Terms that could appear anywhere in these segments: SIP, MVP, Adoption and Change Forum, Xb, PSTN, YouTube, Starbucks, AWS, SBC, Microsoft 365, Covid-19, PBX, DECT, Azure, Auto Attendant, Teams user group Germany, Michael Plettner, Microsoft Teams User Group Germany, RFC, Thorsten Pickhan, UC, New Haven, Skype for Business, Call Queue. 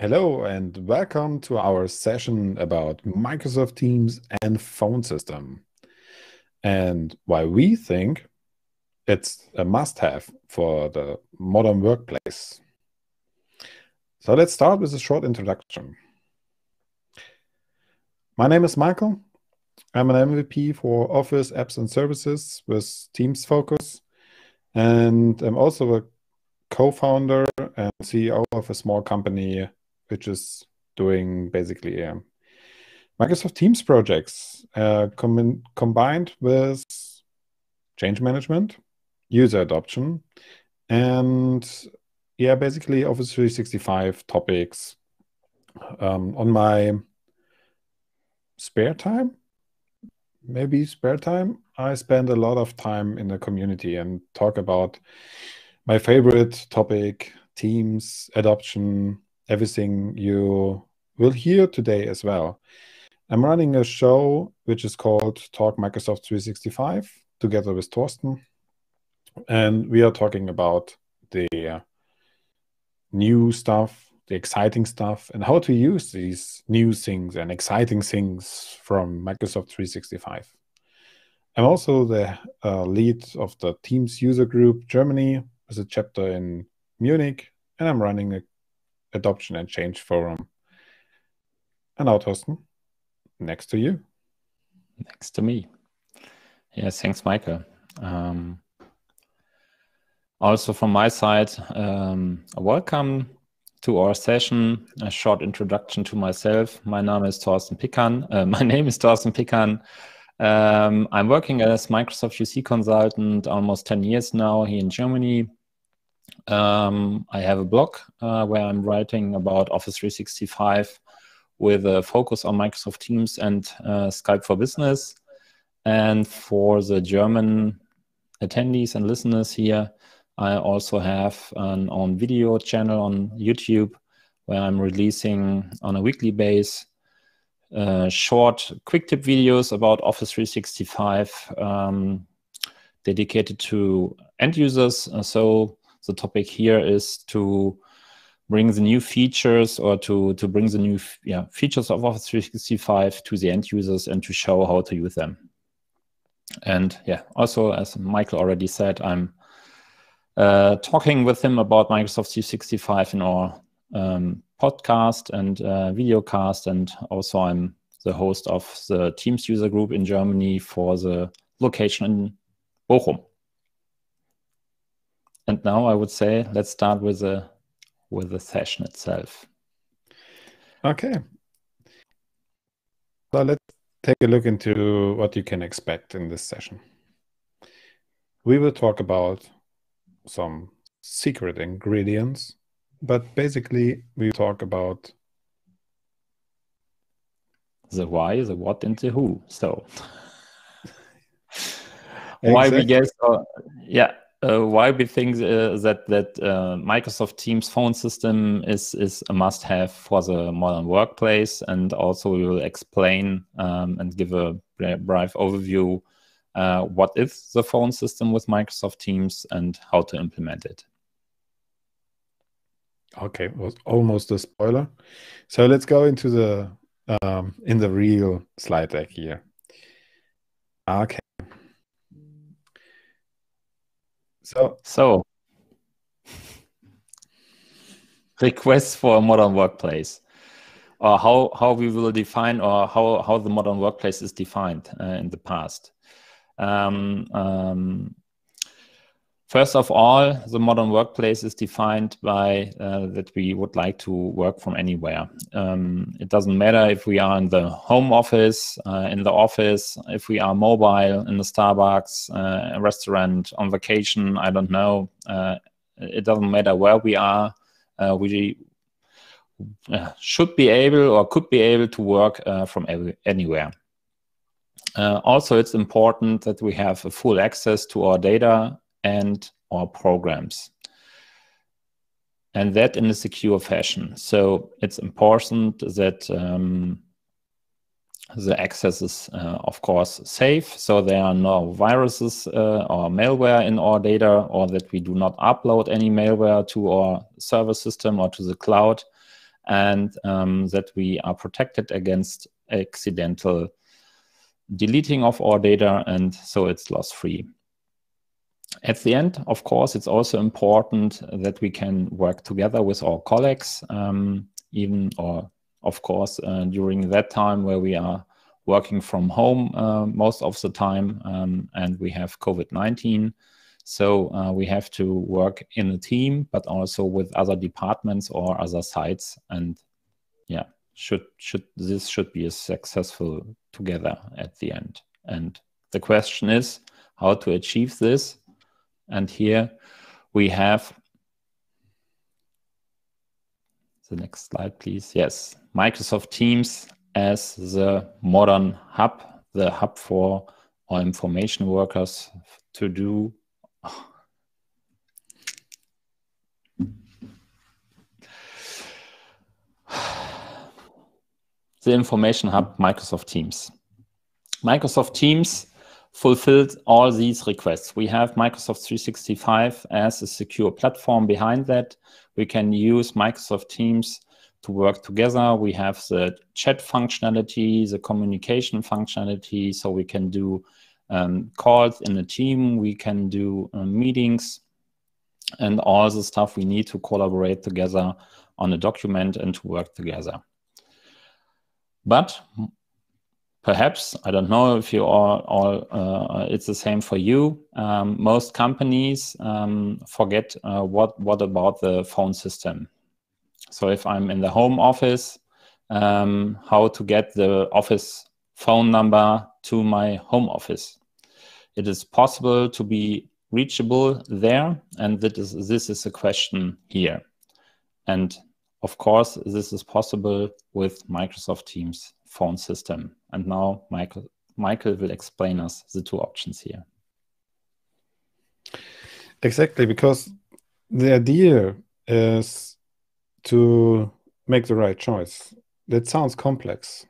Hello and welcome to our session about Microsoft Teams and phone system and why we think it's a must-have for the modern workplace. So let's start with a short introduction. My name is Michael. I'm an MVP for Office Apps and Services with Teams focus, and I'm also a co-founder and CEO of a small company which is doing basically Microsoft Teams projects combined with change management, user adoption, and basically Office 365 topics on my spare time. Maybe spare time, I spend a lot of time in the community and talk about my favorite topic, Teams, adoption, everything you will hear today as well. I'm running a show which is called Talk Microsoft 365 together with Thorsten. And we are talking about the new stuff, the exciting stuff, and how to use these new things and exciting things from Microsoft 365. I'm also the lead of the Teams user group Germany with a chapter in Munich, and I'm running a Adoption and Change Forum. And now, Thorsten, next to you. Next to me. Yes, thanks, Michael. Also from my side, welcome to our session. A short introduction to myself. My name is Thorsten Pickhan. I'm working as Microsoft UC consultant almost 10 years now here in Germany. I have a blog where I'm writing about Office 365 with a focus on Microsoft Teams and Skype for Business. And for the German attendees and listeners here, I also have an own video channel on YouTube where I'm releasing on a weekly basis short quick tip videos about Office 365 dedicated to end users. So the topic here is to bring the new features or to bring the new features of Office 365 to the end users and to show how to use them. And yeah, also as Michael already said, I'm talking with him about Microsoft 365 in our podcast and videocast, and also I'm the host of the Teams user group in Germany for the location in Bochum. And now I would say let's start with the session itself. Okay. So let's take a look into what you can expect in this session. We will talk about some secret ingredients, but basically we talk about the why, the what, and the who. So exactly. Why we guess, why we think that Microsoft Teams phone system is a must-have for the modern workplace, and also we will explain and give a brief overview what is the phone system with Microsoft Teams and how to implement it. Okay, it was almost a spoiler. So let's go into the in the real slide deck here. Okay. So requests for a modern workplace, or how we will define, or how the modern workplace is defined in the past. First of all, the modern workplace is defined by that we would like to work from anywhere. It doesn't matter if we are in the home office, in the office, if we are mobile, in the Starbucks, a restaurant, on vacation, I don't know. It doesn't matter where we are. We should be able or could be able to work from anywhere. Also, it's important that we have a full access to our data and our programs, and that in a secure fashion. So it's important that the access is, of course, safe. So there are no viruses or malware in our data, or that we do not upload any malware to our server system or to the cloud. and that we are protected against accidental deleting of our data, and so it's loss-free. At the end, of course, it's also important that we can work together with our colleagues, during that time where we are working from home most of the time, and we have COVID-19. So we have to work in a team, but also with other departments or other sites. And yeah, this should be a successful together at the end. And the question is how to achieve this. And here we have the next slide, please. Yes, Microsoft Teams as the modern hub, the hub for our information workers to do. The information hub, Microsoft Teams. Microsoft Teams fulfilled all these requests. We have Microsoft 365 as a secure platform behind that. We can use Microsoft Teams to work together. We have the chat functionality, the communication functionality, so we can do calls in a team, we can do meetings and all the stuff we need to collaborate together on a document and to work together. But perhaps, I don't know if you are all, it's the same for you, most companies forget what about the phone system. So if I'm in the home office, how to get the office phone number to my home office. It is possible to be reachable there, and this is a question here. And of course, this is possible with Microsoft Teams phone system. And now Michael will explain us the two options here. Exactly, because the idea is to make the right choice. That sounds complex.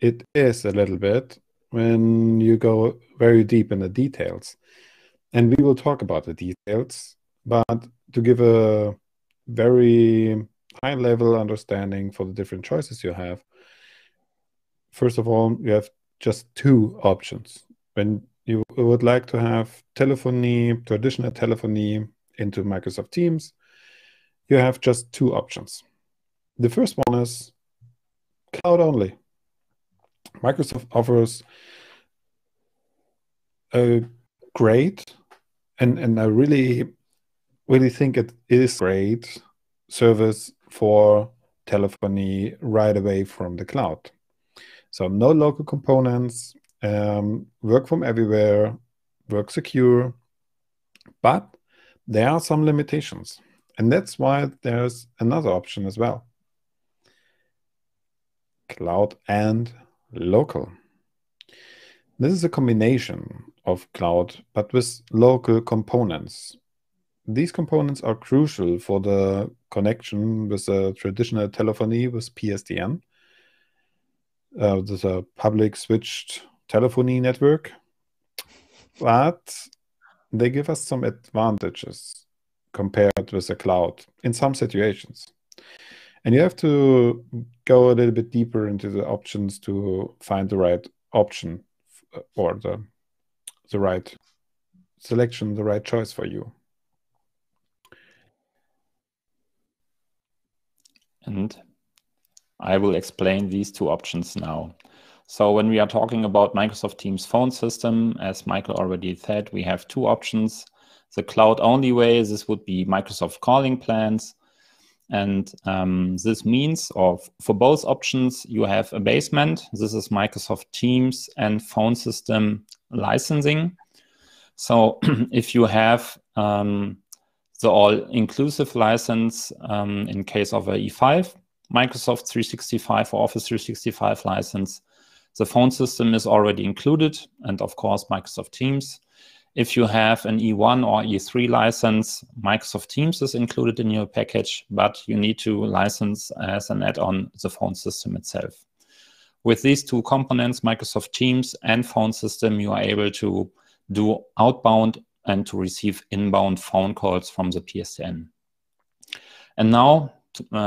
It is a little bit when you go very deep in the details. And we will talk about the details, but to give a very high level understanding for the different choices you have, first of all, you have just two options. When you would like to have telephony, traditional telephony into Microsoft Teams, you have just two options. The first one is cloud only. Microsoft offers a great, and I really think it is great service for telephony right away from the cloud. So no local components, work from everywhere, work secure, but there are some limitations. And that's why there's another option as well. Cloud and local. This is a combination of cloud, but with local components. These components are crucial for the connection with a traditional telephony with PSTN, with a public switched telephony network, but they give us some advantages compared with the cloud in some situations. And you have to go a little bit deeper into the options to find the right option or the right selection, the right choice for you. And I will explain these two options now. So when we are talking about Microsoft Teams phone system, as Michael already said, we have two options. The cloud-only way, this would be Microsoft calling plans. And this means, for both options, you have a basement. This is Microsoft Teams and phone system licensing. So if you have the all-inclusive license in case of a E5, Microsoft 365 or Office 365 license, the phone system is already included, and of course, Microsoft Teams. If you have an E1 or E3 license, Microsoft Teams is included in your package, but you need to license as an add-on the phone system itself. With these two components, Microsoft Teams and phone system, you are able to do outbound and to receive inbound phone calls from the PSTN. And now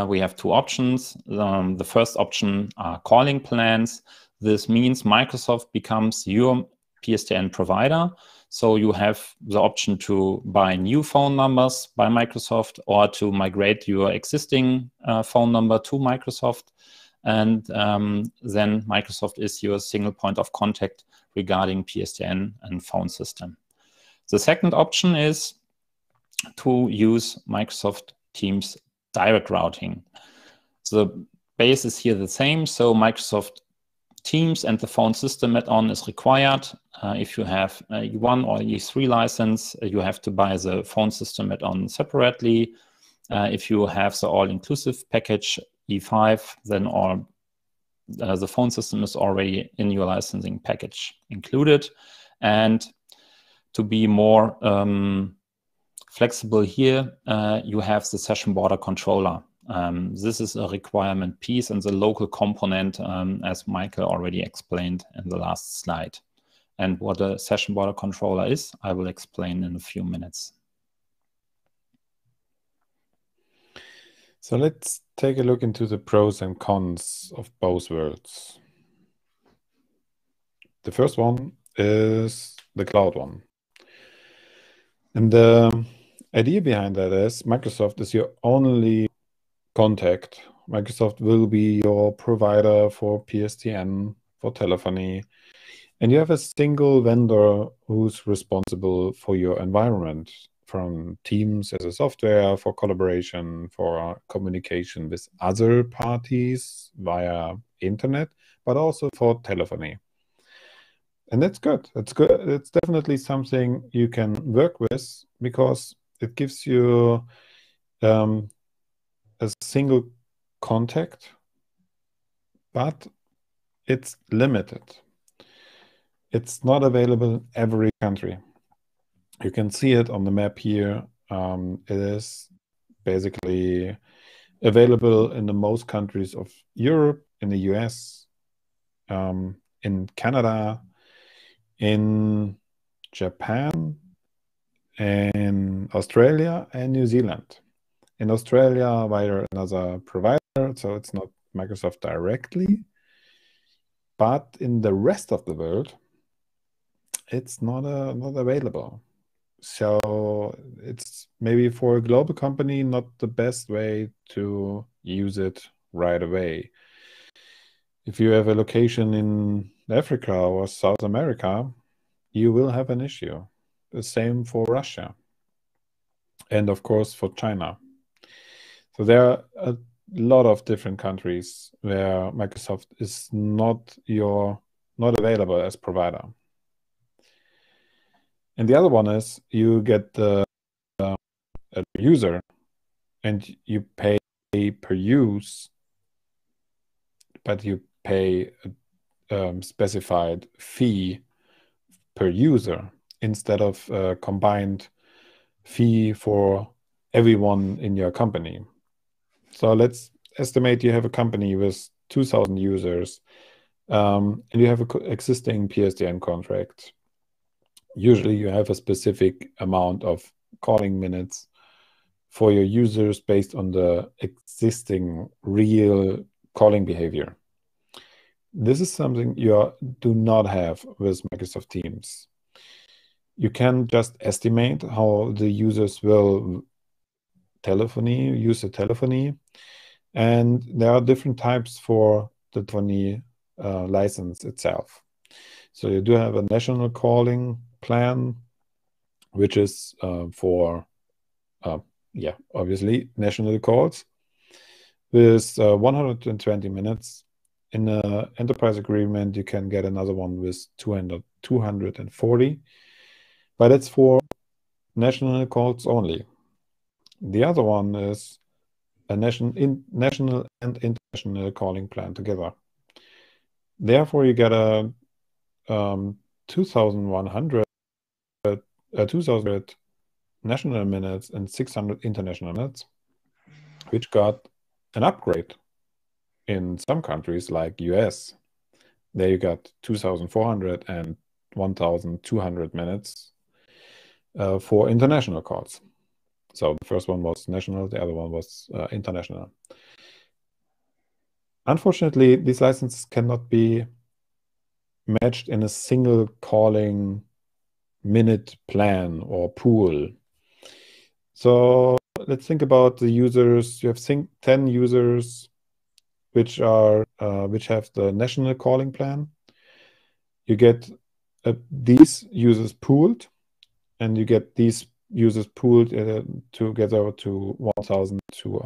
we have two options. The first option are calling plans. This means Microsoft becomes your PSTN provider. So you have the option to buy new phone numbers by Microsoft or to migrate your existing phone number to Microsoft. And then Microsoft is your single point of contact regarding PSTN and phone system. The second option is to use Microsoft Teams direct routing. The base is here the same, so Microsoft Teams and the phone system add-on is required. If you have an E1 or E3 license, you have to buy the phone system add-on separately. If you have the all-inclusive package E5, then all the phone system is already in your licensing package included. And to be more flexible here, you have the session border controller. This is a requirement piece and the local component, as Michael already explained in the last slide. And what a session border controller is, I will explain in a few minutes. So let's take a look into the pros and cons of both worlds. The first one is the cloud one. And the idea behind that is Microsoft is your only contact. Microsoft will be your provider for PSTN, for telephony, and you have a single vendor who's responsible for your environment, from Teams as a software, for collaboration, for communication with other parties via internet, but also for telephony. And that's good. That's good. It's definitely something you can work with, because it gives you a single contact, but it's limited. It's not available in every country. You can see it on the map here. It is basically available in the most countries of Europe, in the US, in Canada, in Japan, in Australia, and New Zealand. In Australia via another provider, so it's not Microsoft directly. But in the rest of the world, it's not available. So it's maybe for a global company not the best way to use it right away. If you have a location in Africa or South America, you will have an issue. The same for Russia. And of course for China. So there are a lot of different countries where Microsoft is not available as provider. And the other one is you get the user and you pay per use, but you pay a specified fee per user instead of a combined fee for everyone in your company. So let's estimate you have a company with 2,000 users and you have an existing PSTN contract. Usually you have a specific amount of calling minutes for your users based on the existing real calling behavior. This is something you do not have with Microsoft Teams. You can just estimate how the users will use the telephony. And there are different types for the telephony license itself. So you do have a national calling plan, which is for obviously national calls with 120 minutes. In an enterprise agreement you can get another one with 240, but it's for national calls only. The other one is a national and international calling plan together. Therefore you get a 2,100 national minutes and 600 international minutes, which got an upgrade in some countries like US. There you got 2,400 and 1,200 minutes for international calls. So the first one was national, the other one was international. Unfortunately, these licenses cannot be matched in a single calling minute plan or pool. So let's think about the users. You have 10 users which are which have the national calling plan. You get these users pooled, and you get these users pooled together to 1,000 to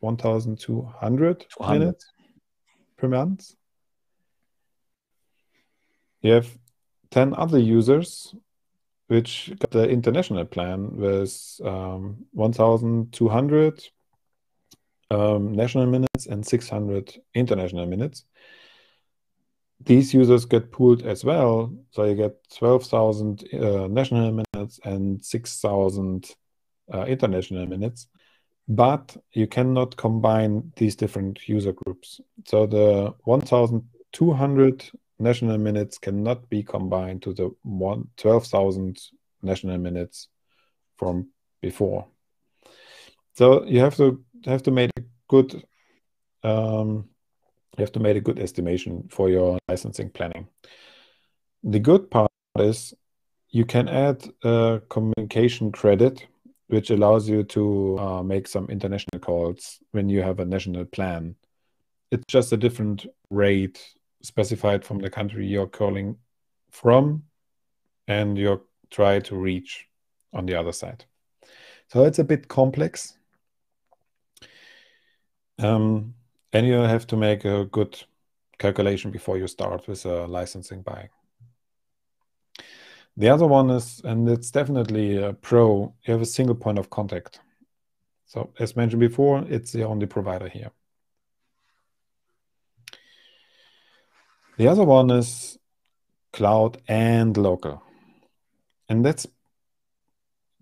1,200 minutes per month. You have 10 other users which got the international plan with 1,200 national minutes and 600 international minutes. These users get pooled as well, so you get 12,000 national minutes and 6,000 international minutes, but you cannot combine these different user groups. So the 1,200 national minutes cannot be combined to the 12,000 national minutes from before. So you have to make a good estimation for your licensing planning. The good part is you can add a communication credit, which allows you to make some international calls when you have a national plan. It's just a different rate specified from the country you're calling from and you try to reach on the other side. So it's a bit complex. And you have to make a good calculation before you start with a licensing buying. The other one is, and it's definitely a pro, you have a single point of contact. So as mentioned before, it's the only provider here. The other one is cloud and local. And that's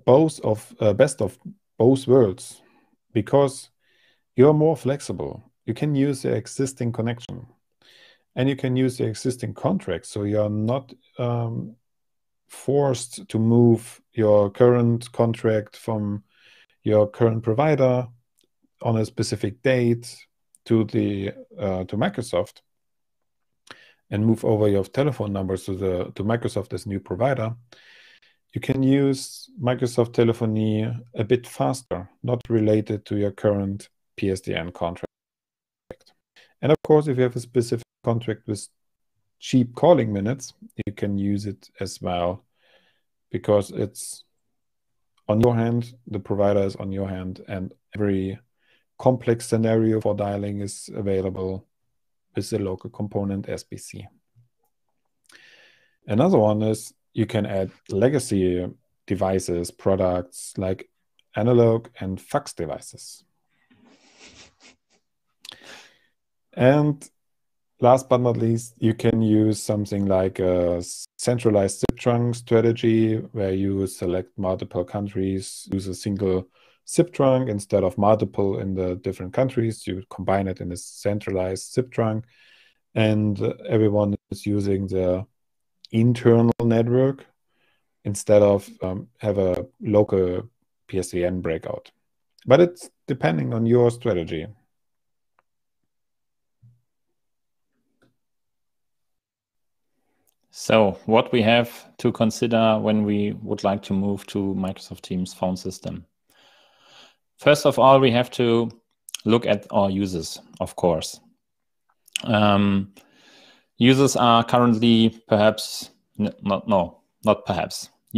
best of both worlds, because you're more flexible. You can use the existing connection and you can use the existing contract. So you are not forced to move your current contract from your current provider on a specific date to Microsoft and move over your telephone numbers to Microsoft as new provider. You can use Microsoft telephony a bit faster, not related to your current PSTN contract. And of course, if you have a specific contract with cheap calling minutes, you can use it as well, because it's on your hand, the provider is on your hand, and every complex scenario for dialing is available with the local component SBC. Another one is you can add legacy devices, products like analog and fax devices. And last but not least, you can use something like a centralized SIP trunk strategy, where you select multiple countries, use a single SIP trunk instead of multiple in the different countries. You combine it in a centralized SIP trunk, and everyone is using the internal network instead of have a local PSTN breakout. But it's depending on your strategy. So what we have to consider when we would like to move to Microsoft Teams phone system. First of all, we have to look at our users, of course. Users are currently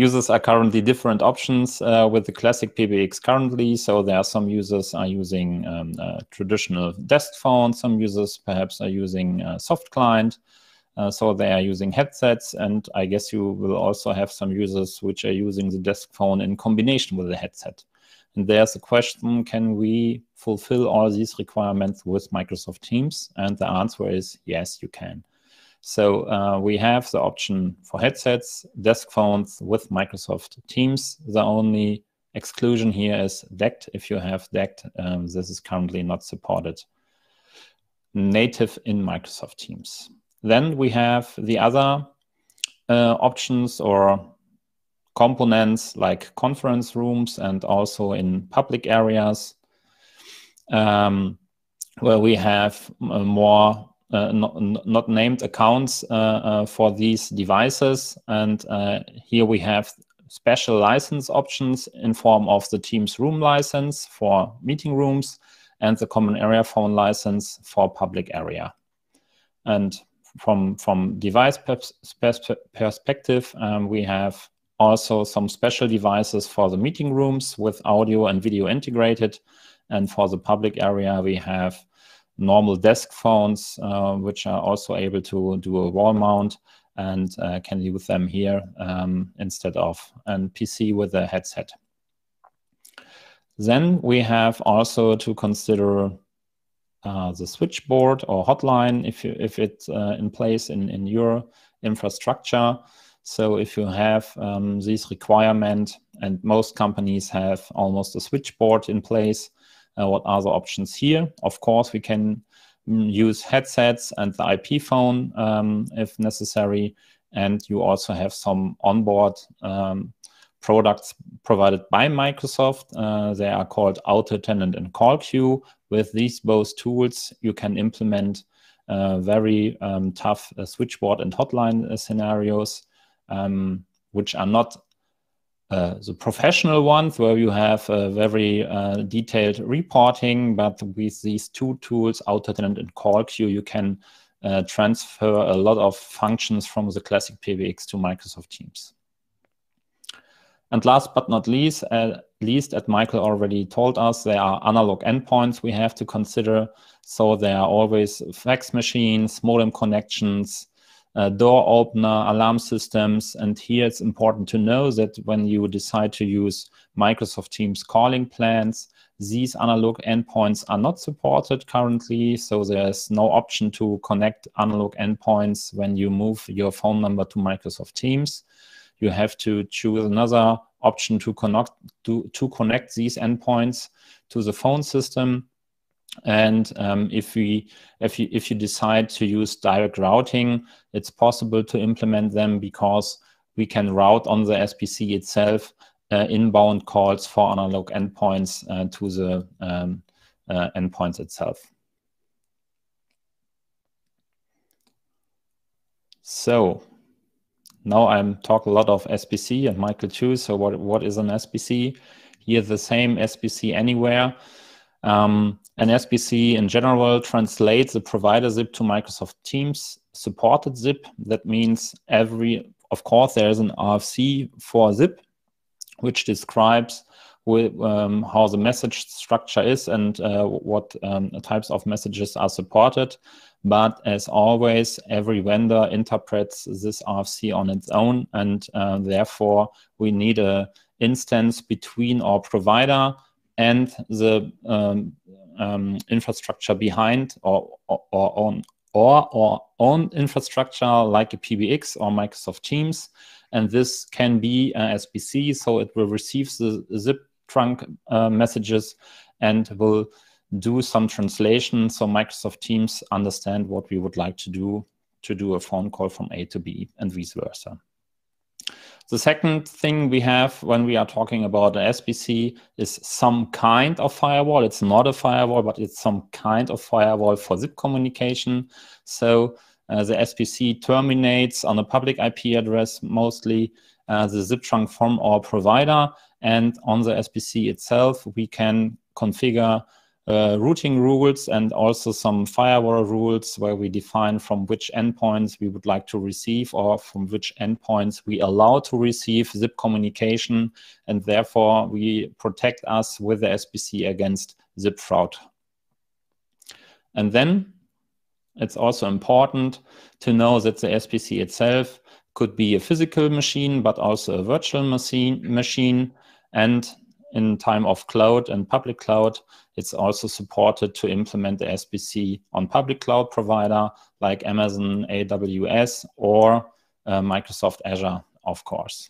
Users are currently different options with the classic PBX currently. So there are some users are using traditional desk phone. Some users perhaps are using soft client. So they are using headsets, and I guess you will also have some users which are using the desk phone in combination with the headset. And there's a question, can we fulfill all these requirements with Microsoft Teams? And the answer is yes, you can. So we have the option for headsets, desk phones with Microsoft Teams. The only exclusion here is DECT. If you have DECT, this is currently not supported native in Microsoft Teams. Then we have the other options or components like conference rooms and also in public areas, where we have more not named accounts for these devices. And here we have special license options in form of the Teams room license for meeting rooms and the common area phone license for public area. And from device perspective, we have also some special devices for the meeting rooms with audio and video integrated. And for the public area, we have normal desk phones, which are also able to do a wall mount and can use them here instead of an PC with a headset. Then we have also to consider the switchboard or hotline if it's in place in your infrastructure. So if you have this requirement, and most companies have almost a switchboard in place, what are the options here? Of course, we can use headsets and the IP phone if necessary. And you also have some onboard products provided by Microsoft. They are called Auto Attendant and Call Queue. With these both tools, you can implement very tough switchboard and hotline scenarios, which are not the professional ones where you have very detailed reporting, but with these two tools, Auto Attendant and Call Queue, you can transfer a lot of functions from the classic PBX to Microsoft Teams. And last but not least, as Michael already told us, there are analog endpoints we have to consider. So there are always fax machines, modem connections, door opener, alarm systems. And here it's important to know that when you decide to use Microsoft Teams calling plans, these analog endpoints are not supported currently. So there's no option to connect analog endpoints when you move your phone number to Microsoft Teams. You have to choose another option to connect these endpoints to the phone system. And if you decide to use direct routing, it's possible to implement them because we can route on the SBC itself inbound calls for analog endpoints to the endpoints itself. So now I'm talking a lot of SBC and Michael too. So what is an SBC? Here the same SBC anywhere. An SBC in general translates the provider SIP to Microsoft Teams supported SIP. That means of course, there is an RFC for SIP, which describes how the message structure is and what types of messages are supported. But as always, every vendor interprets this RFC on its own, and therefore we need an instance between our provider and the infrastructure behind, or our own infrastructure like a PBX or Microsoft Teams. And this can be SBC, so it will receive the zip trunk messages and will do some translation so Microsoft Teams understand what we would like to do a phone call from A to B and vice versa. The second thing we have when we are talking about an SBC is some kind of firewall. It's not a firewall, but it's some kind of firewall for SIP communication. So the SBC terminates on a public IP address, mostly the SIP trunk from our provider. And on the SBC itself, we can configure routing rules and also some firewall rules where we define from which endpoints we would like to receive or from which endpoints we allow to receive SIP communication, and therefore we protect us with the SBC against SIP fraud. And then it's also important to know that the SBC itself could be a physical machine but also a virtual machine, and in time of cloud and public cloud, it's also supported to implement the SBC on public cloud provider like Amazon, AWS, or Microsoft Azure, of course.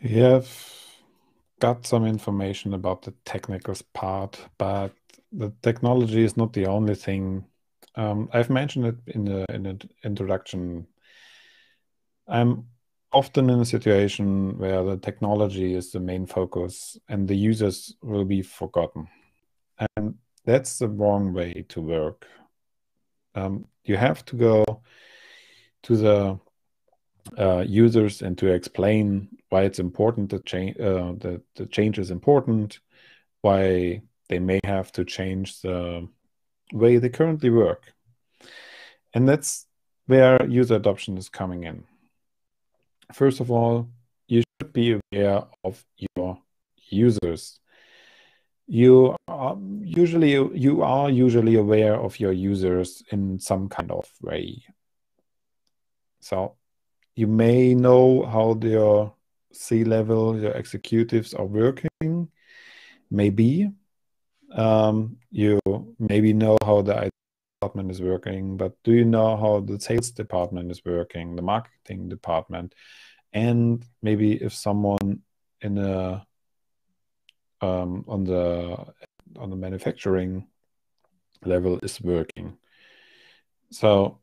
We have got some information about the technical part, but the technology is not the only thing I've mentioned it in the introduction. I'm often in a situation where the technology is the main focus and the users will be forgotten. And that's the wrong way to work. You have to go to the users and to explain why it's important to change, that the change is important, why they may have to change the way they currently work. And that's where user adoption is coming in. First of all, you should be aware of your users. You are usually aware of your users in some kind of way. So you may know how your C-level, your executives are working, maybe. You maybe know how the IT department is working, but do you know how the sales department is working, the marketing department, and maybe if someone in a on the manufacturing level is working. So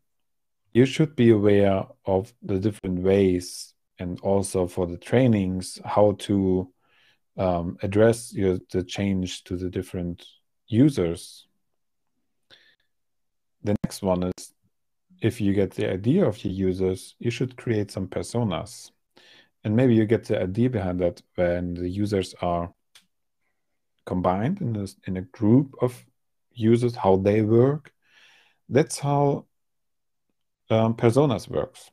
you should be aware of the different ways, and also for the trainings how to address the change to the different users. The next one is, if you get the idea of your users, you should create some personas, and maybe you get the idea behind that when the users are combined in a group of users, how they work. That's how personas works.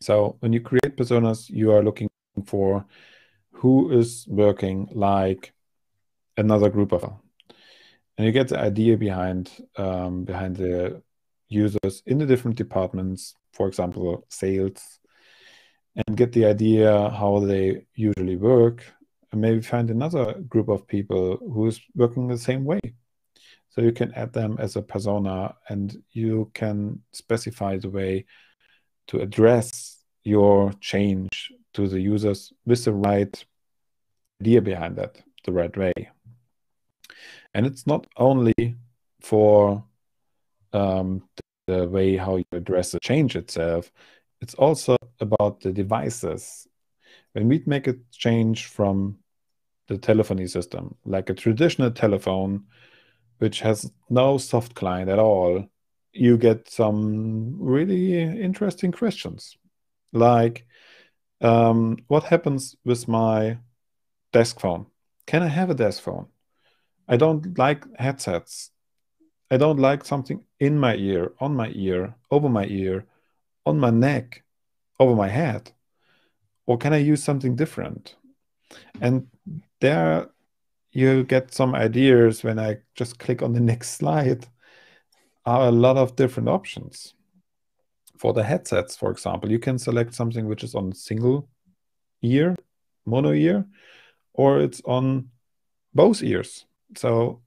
So when you create personas, you are looking for who is working like another group of them, and you get the idea behind the users in the different departments, for example, sales, and get the idea how they usually work. And maybe find another group of people who is working the same way. So you can add them as a persona, and you can specify the way to address your change to the users with the right idea behind that, the right way. And it's not only for the way how you address the change itself, it's also about the devices. When we make a change from the telephony system, like a traditional telephone, which has no soft client at all, you get some really interesting questions. Like, what happens with my desk phone? Can I have a desk phone? I don't like headsets. I don't like something in my ear, on my ear, over my ear, on my neck, over my head. Or can I use something different? And there you get some ideas when I just click on the next slide, are a lot of different options. For the headsets, for example, you can select something which is on single ear, mono ear, or it's on both ears. So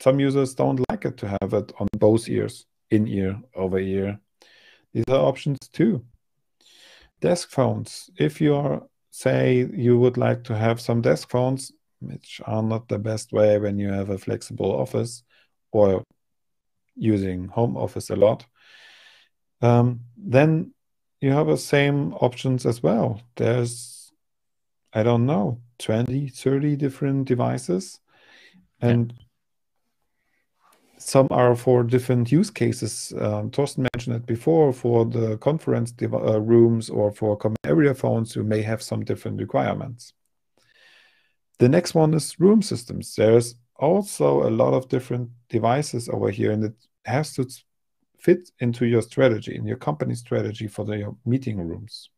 some users don't like it to have it on both ears, in ear, over ear. These are options too. Desk phones. If you are, say you would like to have some desk phones, which are not the best way when you have a flexible office or using home office a lot, then you have the same options as well. There's, I don't know, 20, 30 different devices, and some are for different use cases. Thorsten mentioned it before, for the conference rooms or for common area phones, you may have some different requirements. The next one is room systems. There's also a lot of different devices over here, and it has to fit into your strategy, in your company strategy for your meeting rooms.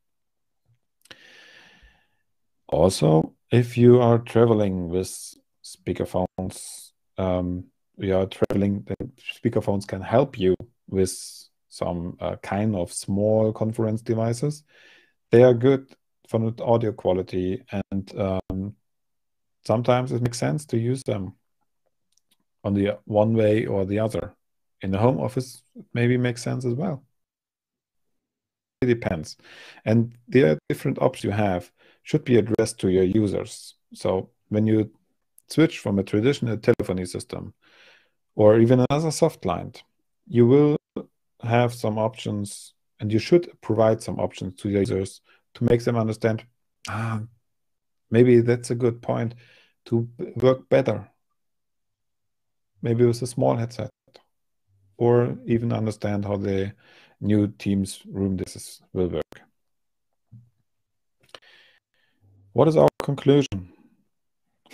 Also, if you are traveling with speakerphones, we are traveling, the speakerphones can help you with some kind of small conference devices. They are good for the audio quality, and sometimes it makes sense to use them on the one way or the other. In the home office, it maybe makes sense as well. It depends. And the different options you have should be addressed to your users. So when you switch from a traditional telephony system, or even another soft client, you will have some options, and you should provide some options to your users to make them understand, maybe that's a good point to work better. Maybe with a small headset, or even understand how the new Teams room this will work. What is our conclusion?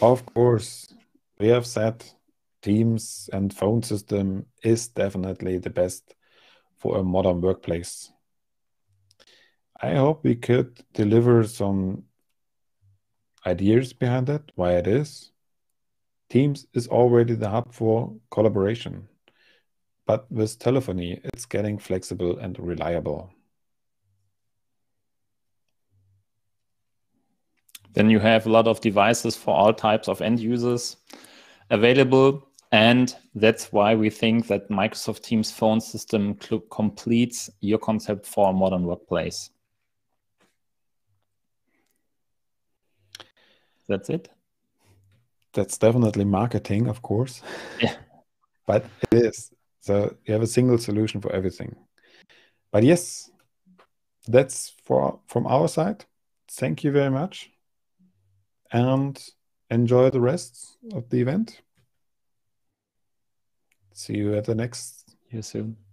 Of course, we have said Teams and phone system is definitely the best for a modern workplace. I hope we could deliver some ideas behind it, why it is. Teams is already the hub for collaboration, but with telephony, it's getting flexible and reliable. Then you have a lot of devices for all types of end users available. And that's why we think that Microsoft Teams phone system completes your concept for a modern workplace. That's it. That's definitely marketing, of course. Yeah. But it is. So you have a single solution for everything. But yes, that's from our side. Thank you very much. And enjoy the rest of the event. See you at the next. See you soon.